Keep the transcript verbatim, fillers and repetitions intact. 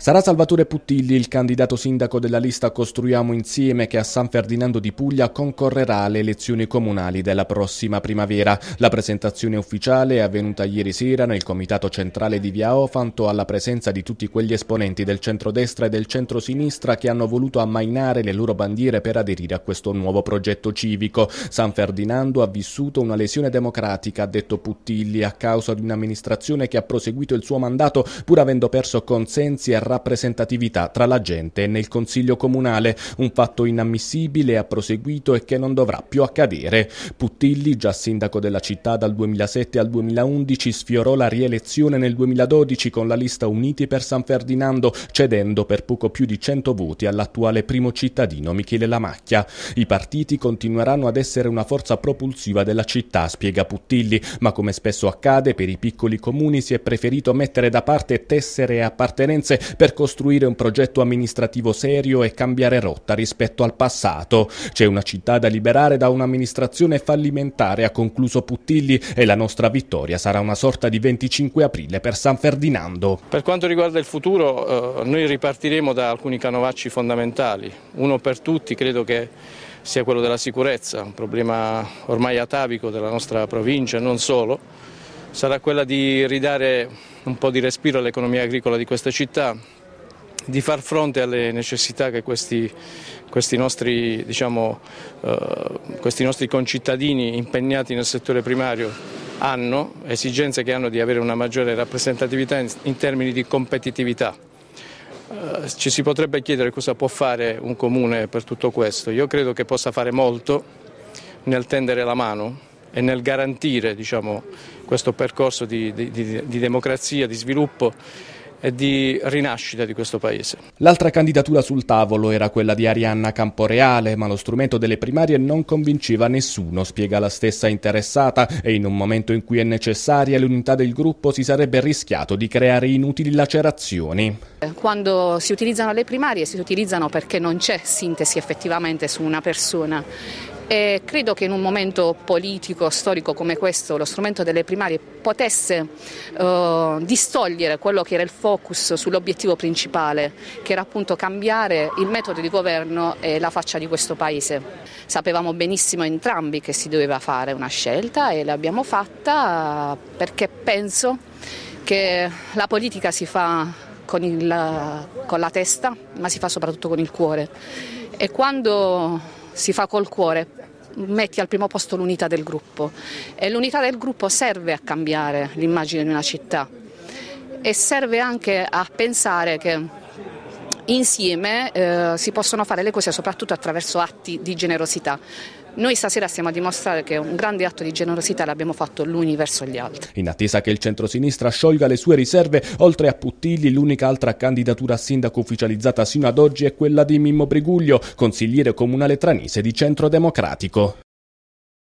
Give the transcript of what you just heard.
Sarà Salvatore Puttilli il candidato sindaco della lista Costruiamo Insieme che a San Ferdinando di Puglia concorrerà alle elezioni comunali della prossima primavera. La presentazione ufficiale è avvenuta ieri sera nel Comitato Centrale di Via Ofanto alla presenza di tutti quegli esponenti del centrodestra e del centrosinistra che hanno voluto ammainare le loro bandiere per aderire a questo nuovo progetto civico. San Ferdinando ha vissuto una lesione democratica, ha detto Puttilli, a causa di un'amministrazione che ha proseguito il suo mandato pur avendo perso consensi e rappresentatività tra la gente e nel Consiglio Comunale, un fatto inammissibile, ha proseguito, e che non dovrà più accadere. Puttilli, già sindaco della città dal duemilasette al duemilaundici, sfiorò la rielezione nel duemiladodici con la lista Uniti per San Ferdinando, cedendo per poco più di cento voti all'attuale primo cittadino Michele Lamacchia. I partiti continueranno ad essere una forza propulsiva della città, spiega Puttilli, ma come spesso accade per i piccoli comuni si è preferito mettere da parte tessere e appartenenze per costruire un progetto amministrativo serio e cambiare rotta rispetto al passato. C'è una città da liberare da un'amministrazione fallimentare, ha concluso Puttilli, e la nostra vittoria sarà una sorta di venticinque aprile per San Ferdinando. Per quanto riguarda il futuro, eh, noi ripartiremo da alcuni canovacci fondamentali. Uno per tutti credo che sia quello della sicurezza, un problema ormai atavico della nostra provincia e non solo. Sarà quella di ridare un po' di respiro all'economia agricola di questa città, di far fronte alle necessità che questi, questi, nostri, diciamo, eh, questi nostri concittadini impegnati nel settore primario hanno, esigenze che hanno di avere una maggiore rappresentatività in, in termini di competitività. Eh, ci si potrebbe chiedere cosa può fare un comune per tutto questo. Io credo che possa fare molto nel tendere la mano e nel garantire, diciamo, questo percorso di, di, di democrazia, di sviluppo e di rinascita di questo paese. L'altra candidatura sul tavolo era quella di Arianna Camporeale, ma lo strumento delle primarie non convinceva nessuno, spiega la stessa interessata, e in un momento in cui è necessaria l'unità del gruppo si sarebbe rischiato di creare inutili lacerazioni. Quando si utilizzano le primarie si utilizzano perché non c'è sintesi effettivamente su una persona. E credo che in un momento politico, storico come questo, lo strumento delle primarie potesse eh, distogliere quello che era il focus sull'obiettivo principale, che era appunto cambiare il metodo di governo e la faccia di questo Paese. Sapevamo benissimo entrambi che si doveva fare una scelta e l'abbiamo fatta perché penso che la politica si fa con, il, con la testa, ma si fa soprattutto con il cuore. E quando si fa col cuore, metti al primo posto l'unità del gruppo, e l'unità del gruppo serve a cambiare l'immagine di una città e serve anche a pensare che insieme eh, si possono fare le cose soprattutto attraverso atti di generosità. Noi stasera stiamo a dimostrare che un grande atto di generosità l'abbiamo fatto gli uni verso gli altri. In attesa che il centrosinistra sciolga le sue riserve, oltre a Puttilli, l'unica altra candidatura a sindaco ufficializzata sino ad oggi è quella di Mimmo Briguglio, consigliere comunale tranese di Centro Democratico.